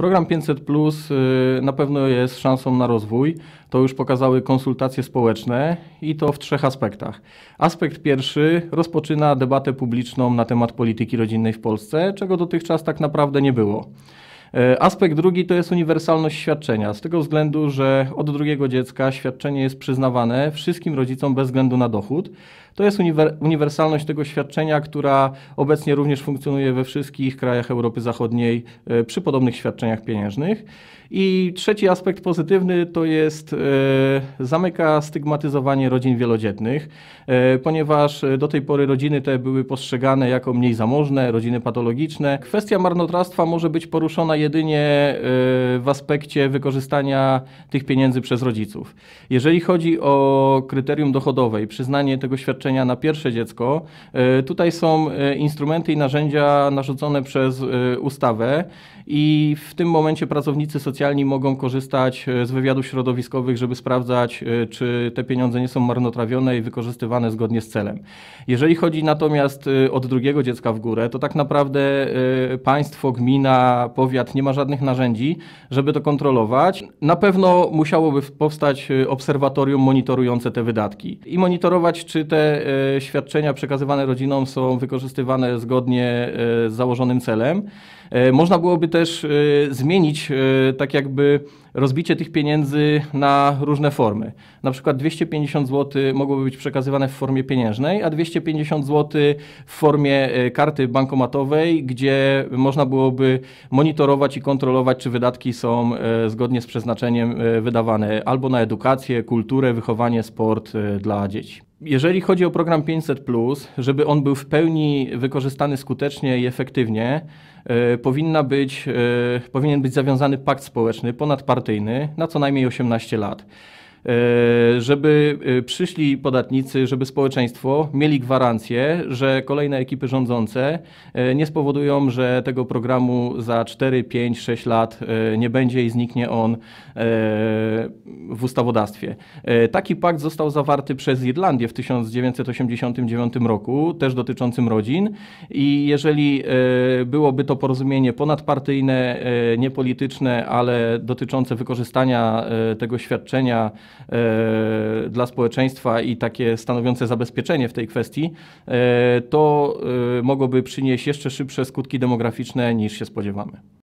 Program 500+ na pewno jest szansą na rozwój. To już pokazały konsultacje społeczne i to w 3 aspektach. Aspekt pierwszy rozpoczyna debatę publiczną na temat polityki rodzinnej w Polsce, czego dotychczas tak naprawdę nie było. Aspekt drugi to jest uniwersalność świadczenia, z tego względu, że od drugiego dziecka świadczenie jest przyznawane wszystkim rodzicom bez względu na dochód. To jest uniwersalność tego świadczenia, która obecnie również funkcjonuje we wszystkich krajach Europy Zachodniej przy podobnych świadczeniach pieniężnych. I trzeci aspekt pozytywny to jest zamyka stygmatyzowanie rodzin wielodzietnych, ponieważ do tej pory rodziny te były postrzegane jako mniej zamożne, rodziny patologiczne. Kwestia marnotrawstwa może być poruszona jedynie w aspekcie wykorzystania tych pieniędzy przez rodziców. Jeżeli chodzi o kryterium dochodowe i przyznanie tego świadczenia na pierwsze dziecko, tutaj są instrumenty i narzędzia narzucone przez ustawę i w tym momencie pracownicy socjalni mogą korzystać z wywiadów środowiskowych, żeby sprawdzać, czy te pieniądze nie są marnotrawione i wykorzystywane zgodnie z celem. Jeżeli chodzi natomiast od drugiego dziecka w górę, to tak naprawdę państwo, gmina, powiat nie ma żadnych narzędzi, żeby to kontrolować. Na pewno musiałoby powstać obserwatorium monitorujące te wydatki i monitorować, czy te świadczenia przekazywane rodzinom są wykorzystywane zgodnie z założonym celem. Można byłoby też zmienić tak jakby rozbicie tych pieniędzy na różne formy. Na przykład 250 zł mogłoby być przekazywane w formie pieniężnej, a 250 zł w formie karty bankomatowej, gdzie można byłoby monitorować i kontrolować, czy wydatki są zgodnie z przeznaczeniem wydawane albo na edukację, kulturę, wychowanie, sport dla dzieci. Jeżeli chodzi o program 500+, żeby on był w pełni wykorzystany skutecznie i efektywnie, powinien być zawiązany pakt społeczny ponadpartyjny na co najmniej 18 lat. Żeby przyszli podatnicy, żeby społeczeństwo mieli gwarancję, że kolejne ekipy rządzące nie spowodują, że tego programu za 4, 5, 6 lat nie będzie i zniknie on w ustawodawstwie. Taki pakt został zawarty przez Irlandię w 1989 roku, też dotyczącym rodzin i jeżeli byłoby to porozumienie ponadpartyjne, niepolityczne, ale dotyczące wykorzystania tego świadczenia dla społeczeństwa i takie stanowiące zabezpieczenie w tej kwestii, to mogłoby przynieść jeszcze szybsze skutki demograficzne niż się spodziewamy.